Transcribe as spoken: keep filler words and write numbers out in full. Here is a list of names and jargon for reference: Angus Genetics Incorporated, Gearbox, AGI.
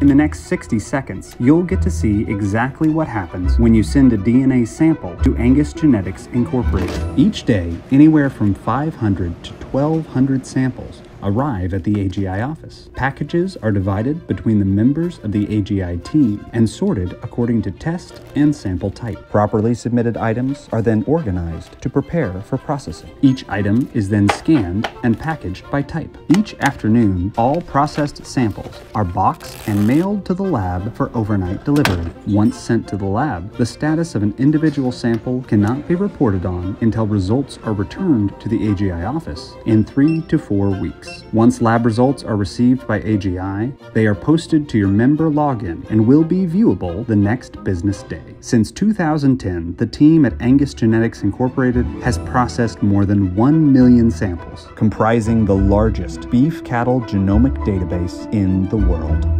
In the next sixty seconds, you'll get to see exactly what happens when you send a D N A sample to Angus Genetics Incorporated. Each day, anywhere from five hundred to twelve hundred samples arrive at the A G I office. Packages are divided between the members of the A G I team and sorted according to test and sample type. Properly submitted items are then organized to prepare for processing. Each item is then scanned and packaged by type. Each afternoon, all processed samples are boxed and mailed to the lab for overnight delivery. Once sent to the lab, the status of an individual sample cannot be reported on until results are returned to the A G I office in three to four weeks. Once lab results are received by A G I, they are posted to your member login and will be viewable the next business day. Since two thousand ten, the team at Angus Genetics Incorporated has processed more than one million samples, comprising the largest beef cattle genomic database in the world.